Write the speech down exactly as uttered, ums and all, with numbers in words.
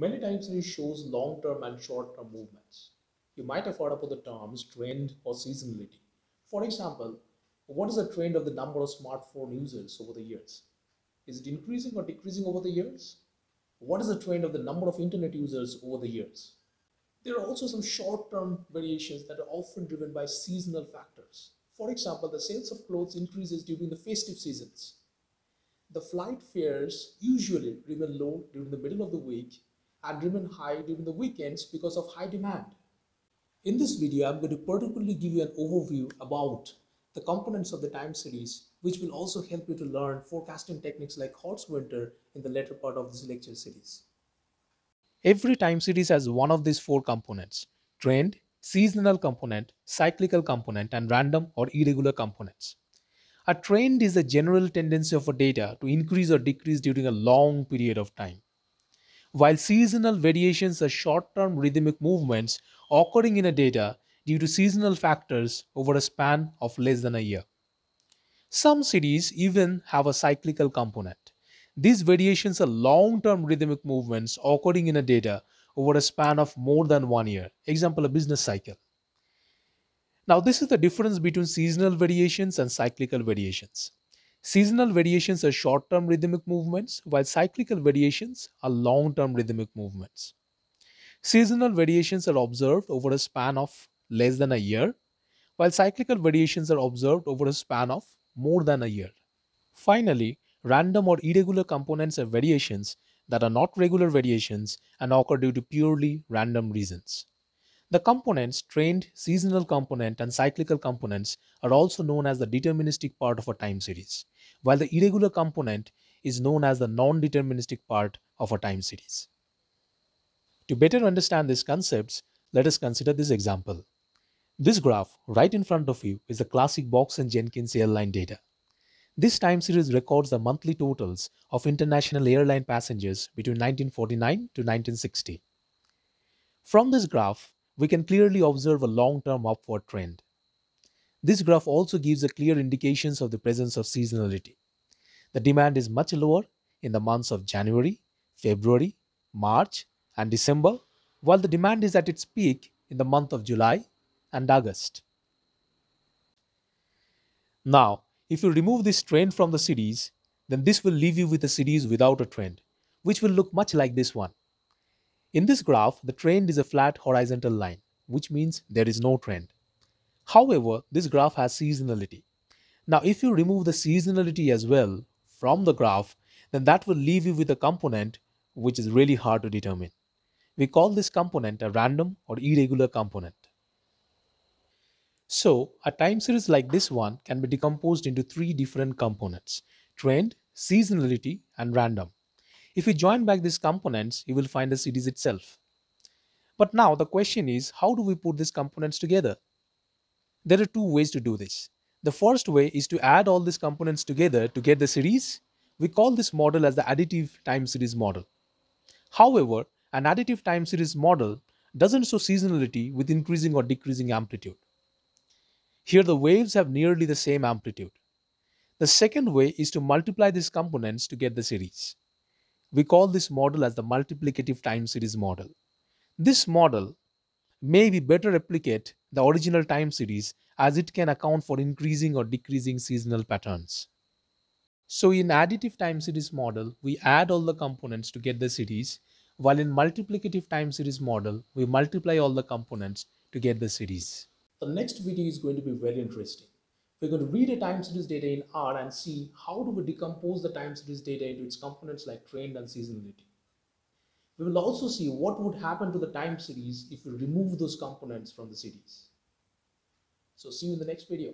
Many times it shows long-term and short-term movements. You might have heard about the terms trend or seasonality. For example, what is the trend of the number of smartphone users over the years? Is it increasing or decreasing over the years? What is the trend of the number of internet users over the years? There are also some short-term variations that are often driven by seasonal factors. For example, the sales of clothes increases during the festive seasons. The flight fares usually remain low during the middle of the week and remain high during the weekends because of high demand. In this video, I'm going to particularly give you an overview about the components of the time series, which will also help you to learn forecasting techniques like Holt's winter in the later part of this lecture series. Every time series has one of these four components: trend, seasonal component, cyclical component, and random or irregular components. A trend is the general tendency of a data to increase or decrease during a long period of time, while seasonal variations are short-term rhythmic movements occurring in a data due to seasonal factors over a span of less than a year. Some series even have a cyclical component. These variations are long-term rhythmic movements occurring in a data over a span of more than one year, example, a business cycle. Now, this is the difference between seasonal variations and cyclical variations. Seasonal variations are short-term rhythmic movements, while cyclical variations are long-term rhythmic movements. Seasonal variations are observed over a span of less than a year, while cyclical variations are observed over a span of more than a year. Finally, random or irregular components are variations that are not regular variations and occur due to purely random reasons. The components, trend, seasonal component, and cyclical components, are also known as the deterministic part of a time series, while the irregular component is known as the non-deterministic part of a time series. To better understand these concepts, let us consider this example. This graph right in front of you is the classic Box and Jenkins airline data. This time series records the monthly totals of international airline passengers between nineteen forty-nine to nineteen sixty. From this graph, we can clearly observe a long-term upward trend. This graph also gives a clear indications of the presence of seasonality. The demand is much lower in the months of January, February, March, and December, while the demand is at its peak in the month of July and August. Now, if you remove this trend from the series, then this will leave you with a series without a trend, which will look much like this one. In this graph, the trend is a flat horizontal line, which means there is no trend. However, this graph has seasonality. Now, if you remove the seasonality as well from the graph, then that will leave you with a component which is really hard to determine. We call this component a random or irregular component. So, a time series like this one can be decomposed into three different components: trend, seasonality, and random. If you join back these components, you will find the series itself. But now the question is, how do we put these components together? There are two ways to do this. The first way is to add all these components together to get the series. We call this model as the additive time series model. However, an additive time series model doesn't show seasonality with increasing or decreasing amplitude. Here the waves have nearly the same amplitude. The second way is to multiply these components to get the series. We call this model as the multiplicative time series model. This model may be better replicate the original time series, as it can account for increasing or decreasing seasonal patterns. So in additive time series model, we add all the components to get the series, while in multiplicative time series model, we multiply all the components to get the series. The next video is going to be very interesting. We're going to read a time series data in R and see how do we decompose the time series data into its components like trend and seasonality. We will also see what would happen to the time series if we remove those components from the series. So see you in the next video.